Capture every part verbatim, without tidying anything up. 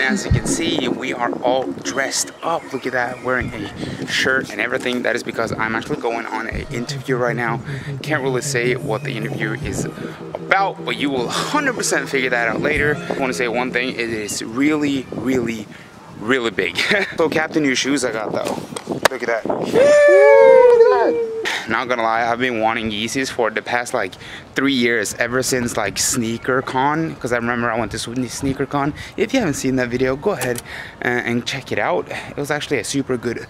As you can see, we are all dressed up. Look at that, wearing a shirt and everything. That is because I'm actually going on an interview right now. Can't really say what the interview is about, but you will one hundred percent figure that out later. I want to say one thing, it is really, really, really big. So Captain, new shoes I got though. Look at that. Yay, look at that. Not gonna lie, I've been wanting Yeezys for the past like three years, ever since like SneakerCon, because I remember I went to SneakerCon. If you haven't seen that video, go ahead and, and check it out. It was actually a super good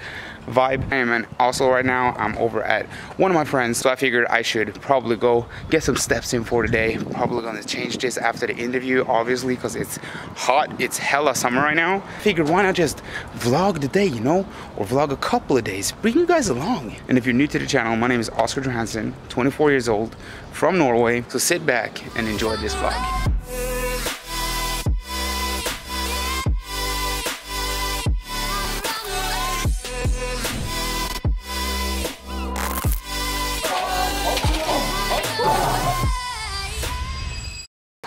vibe. And also right now, I'm over at one of my friends, so I figured I should probably go get some steps in for today. Probably gonna change this after the interview, obviously, because it's hot. It's hella summer right now. Figured why not just vlog the day, you know, or vlog a couple of days. Bring you guys along. And if you're new to the channel, my name is Oscar Johansen, twenty-four years old, from Norway. So sit back and enjoy this vlog.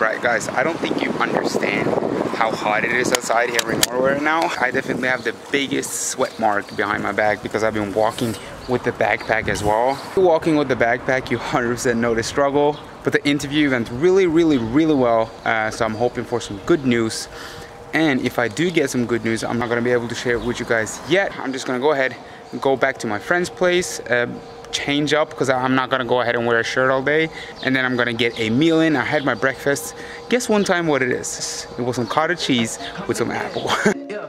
Right guys, I don't think you understand how hot it is outside here in Norway right now. I definitely have the biggest sweat mark behind my back because I've been walking with the backpack as well. Walking with the backpack, you one hundred percent know the struggle. But the interview went really, really, really well. Uh, so I'm hoping for some good news. And if I do get some good news, I'm not gonna be able to share it with you guys yet. I'm just gonna go ahead and go back to my friend's place, uh, change up, because I'm not gonna go ahead and wear a shirt all day. And then I'm gonna get a meal in. I had my breakfast. Guess one time what it is. It was some cottage cheese with some apple. Yeah,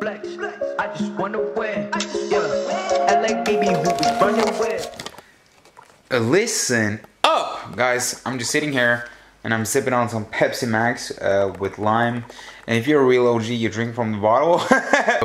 flex, flex. I just wonder where. I just Listen up, guys. I'm just sitting here and I'm sipping on some Pepsi Max uh, with lime. And if you're a real O G, you drink from the bottle.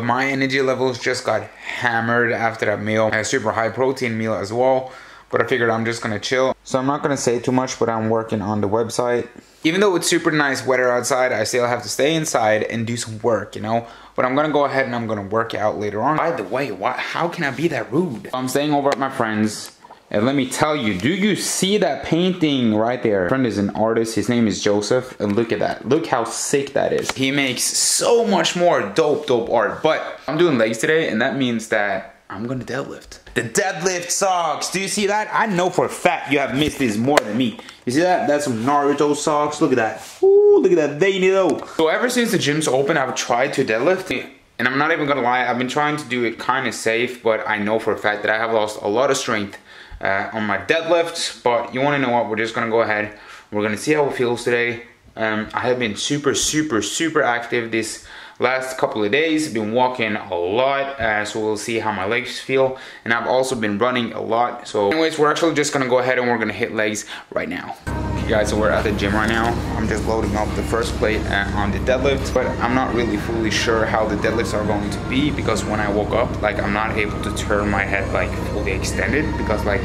My energy levels just got hammered after that meal. A super high protein meal as well. But I figured I'm just gonna chill. So I'm not gonna say too much, but I'm working on the website. Even though it's super nice weather outside, I still have to stay inside and do some work, you know? But I'm gonna go ahead and I'm gonna work out later on. By the way, why, how can I be that rude? I'm staying over at my friend's. And let me tell you, do you see that painting right there? My friend is an artist, his name is Joseph, and look at that. Look how sick that is. He makes so much more dope, dope art, but I'm doing legs today, and that means that I'm gonna deadlift. The deadlift socks, do you see that? I know for a fact you have missed this more than me. You see that? That's some Naruto socks, look at that. Ooh, look at that veiny though. So ever since the gym's open, I've tried to deadlift. And I'm not even gonna lie, I've been trying to do it kind of safe, but I know for a fact that I have lost a lot of strength Uh, on my deadlifts, but you want to know what, we're just gonna go ahead, we're gonna see how it feels today. um, I have been super super super active this last couple of days, been walking a lot, uh, so we'll see how my legs feel, and I've also been running a lot. So anyways, we're actually just gonna go ahead and we're gonna hit legs right now. Okay guys, so we're at the gym right now. I'm just loading up the first plate uh, on the deadlift, but I'm not really fully sure how the deadlifts are going to be, because when I woke up, like, I'm not able to turn my head like fully extended, because like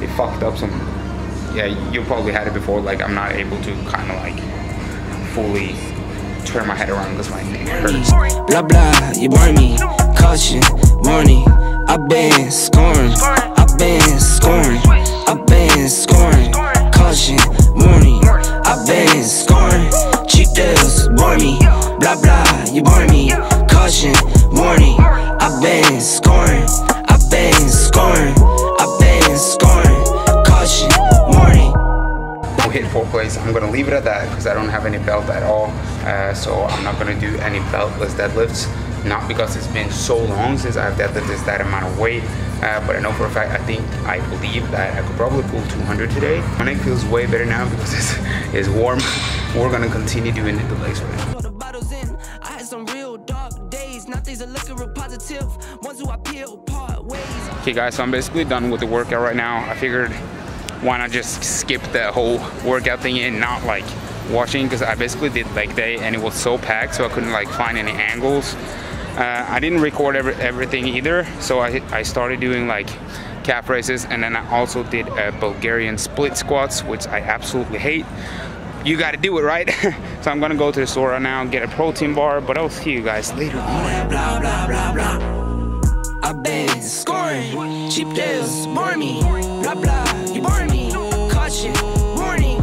it fucked up some. Yeah, you probably had it before, like I'm not able to kind of like fully turn my head around because my neck hurts. Blah blah, you burn me. Caution, warning. I've been scoring. I've been scoring. I've been scoring. Caution, warning. I've been scoring. Cheap deals, bore me. Blah blah, you burn me. Caution, warning. I've been scoring. I've been scoring. I've been scoring. Caution, warning. We'll hit four plays. I'm gonna leave it at that because I don't have any belt at all. Uh, so I'm not gonna do any beltless deadlifts, not because it's been so long since I've deadlifted that amount of weight, uh, but I know for a fact, I think, I believe that I could probably pull two hundred today. My neck feels way better now because it's, it's warm. We're gonna continue doing the legs right now. I had some real dark days, now things are looking real positive, ones who I peel part ways. Okay guys, so I'm basically done with the workout right now. I figured why not just skip the whole workout thing and not like watching, because I basically did leg day and it was so packed, so I couldn't like find any angles. uh, I didn't record every, everything either, so I, I started doing like calf raises, and then I also did uh, Bulgarian split squats, which I absolutely hate. You gotta do it, right? So I'm gonna go to the store right now, get a protein bar, but I'll see you guys later on. Blah, blah, blah, blah. I've been scoring. Cheap deals, bore me. Blah, blah, you bore me. Caution, warning.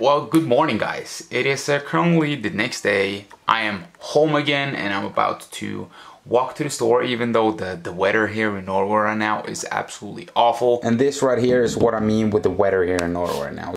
Well, good morning guys. It is uh, currently the next day. I am home again and I'm about to walk to the store, even though the, the weather here in Norway right now is absolutely awful. And this right here is what I mean with the weather here in Norway right now.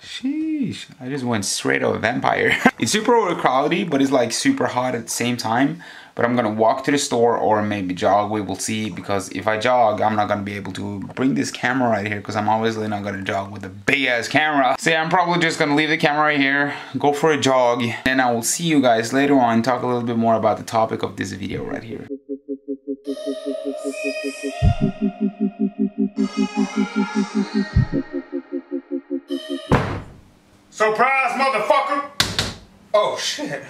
Sheesh, I just went straight up a vampire. It's super overcrowded, but it's like super hot at the same time. But I'm gonna walk to the store or maybe jog, we will see, because if I jog, I'm not gonna be able to bring this camera right here because I'm obviously not gonna jog with a big ass camera. So yeah, I'm probably just gonna leave the camera right here, go for a jog, and I will see you guys later on, talk a little bit more about the topic of this video right here. Surprise, motherfucker! Oh shit.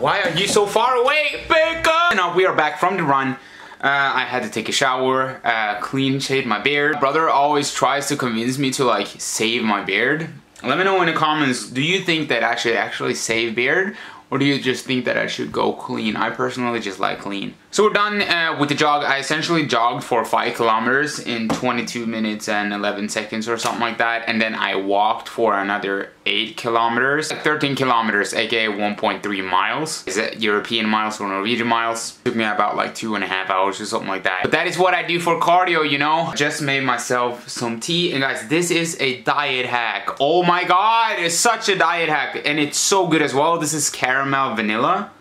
Why are you so far away, Becca? Now we are back from the run. Uh, I had to take a shower, uh, clean, shave my beard. My brother always tries to convince me to like save my beard. Let me know in the comments, do you think that I should actually save beard? Or do you just think that I should go clean? I personally just like clean. So we're done uh, with the jog. I essentially jogged for five kilometers in twenty-two minutes and eleven seconds or something like that. And then I walked for another eight kilometers. Like thirteen kilometers, aka one point three miles. Is it European miles or Norwegian miles? Took me about like two and a half hours or something like that. But that is what I do for cardio, you know? Just made myself some tea. And guys, this is a diet hack. Oh my god, it's such a diet hack. And it's so good as well. This is carrot. Caramel vanilla.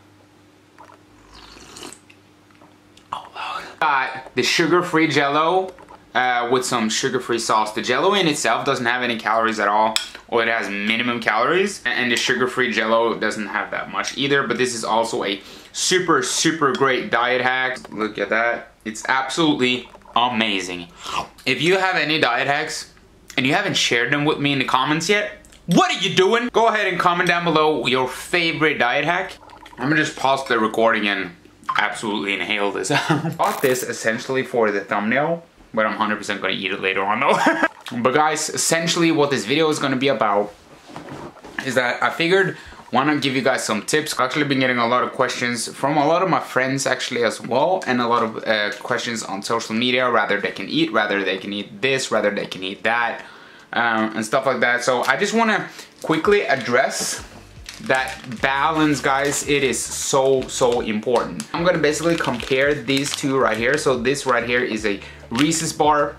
Oh, Lord. Got the sugar-free jello uh, with some sugar-free sauce. The jello in itself doesn't have any calories at all, or it has minimum calories, and the sugar-free jello doesn't have that much either, but this is also a super, super great diet hack. Look at that. It's absolutely amazing. If you have any diet hacks, and you haven't shared them with me in the comments yet, what are you doing? Go ahead and comment down below your favorite diet hack. I'm gonna just pause the recording and absolutely inhale this. I bought this essentially for the thumbnail, but I'm one hundred percent gonna eat it later on though. But guys, essentially what this video is gonna be about is that I figured, why not give you guys some tips? I've actually been getting a lot of questions from a lot of my friends actually as well, and a lot of uh, questions on social media, rather they can eat, rather they can eat this, rather they can eat that. Um, and stuff like that. So I just want to quickly address that balance, guys. It is so, so important. I'm going to basically compare these two right here. So this right here is a Reese's bar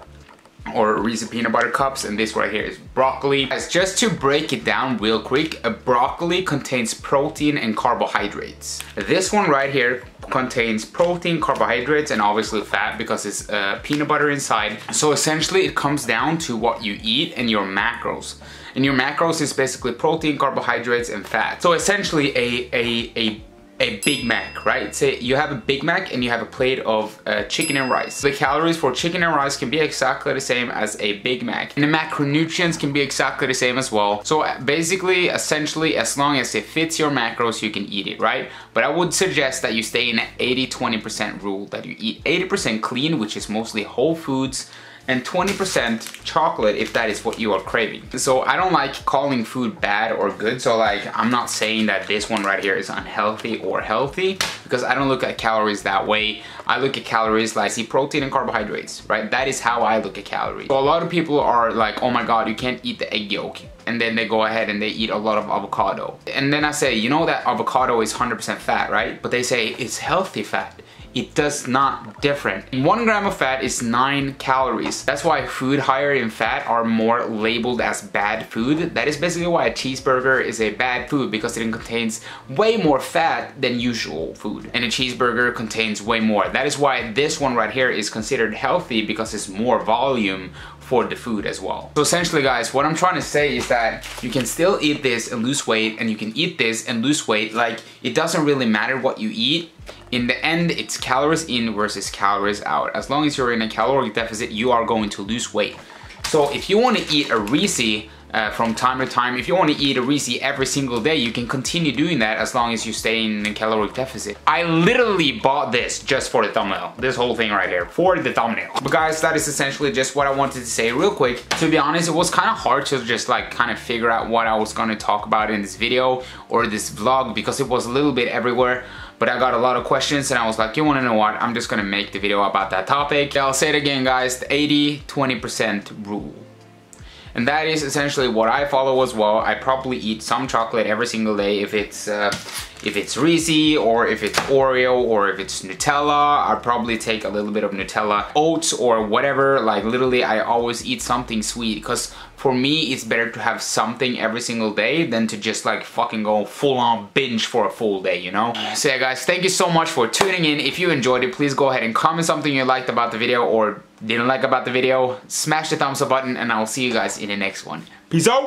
or Reese's peanut butter cups, and this right here is broccoli. Guys, just to break it down real quick, a broccoli contains protein and carbohydrates. This one right here contains protein, carbohydrates, and obviously fat because it's uh, peanut butter inside. So essentially it comes down to what you eat and your macros. And your macros is basically protein, carbohydrates, and fat. So essentially a, a, a, a Big Mac, right? Say you have a Big Mac and you have a plate of uh, chicken and rice. The calories for chicken and rice can be exactly the same as a Big Mac. And the macronutrients can be exactly the same as well. So basically, essentially, as long as it fits your macros, you can eat it, right? But I would suggest that you stay in the eighty twenty percent rule, that you eat eighty percent clean, which is mostly whole foods, and twenty percent chocolate if that is what you are craving. So I don't like calling food bad or good, so like I'm not saying that this one right here is unhealthy or healthy, because I don't look at calories that way. I look at calories like, see, protein and carbohydrates, right? That is how I look at calories. So a lot of people are like, oh my god, you can't eat the egg yolk. And then they go ahead and they eat a lot of avocado. And then I say, you know that avocado is one hundred percent fat, right? But they say it's healthy fat. It does not different. One gram of fat is nine calories. That's why food higher in fat are more labeled as bad food. That is basically why a cheeseburger is a bad food, because it contains way more fat than usual food. And a cheeseburger contains way more. That is why this one right here is considered healthy, because it's more volume for the food as well. So essentially guys, what I'm trying to say is that you can still eat this and lose weight, and you can eat this and lose weight. Like, it doesn't really matter what you eat. In the end, it's calories in versus calories out. As long as you're in a caloric deficit, you are going to lose weight. So if you want to eat a Reese's uh, from time to time, if you want to eat a Reese's every single day, you can continue doing that as long as you stay in a caloric deficit. I literally bought this just for the thumbnail. This whole thing right here, for the thumbnail. But guys, that is essentially just what I wanted to say real quick. To be honest, it was kind of hard to just like kind of figure out what I was going to talk about in this video or this vlog, because it was a little bit everywhere. but I got a lot of questions and I was like, you wanna know what? I'm just gonna make the video about that topic. I'll say it again, guys, the eighty twenty percent rule. And that is essentially what I follow as well. I probably eat some chocolate every single day. If it's uh, if it's Reese's or if it's Oreo or if it's Nutella, I probably take a little bit of Nutella, oats or whatever. Like literally, I always eat something sweet because for me, it's better to have something every single day than to just like fucking go full on binge for a full day, you know? So yeah, guys, thank you so much for tuning in. If you enjoyed it, please go ahead and comment something you liked about the video or didn't like about the video. Smash the thumbs up button and I'll see you guys in the next one. Peace out!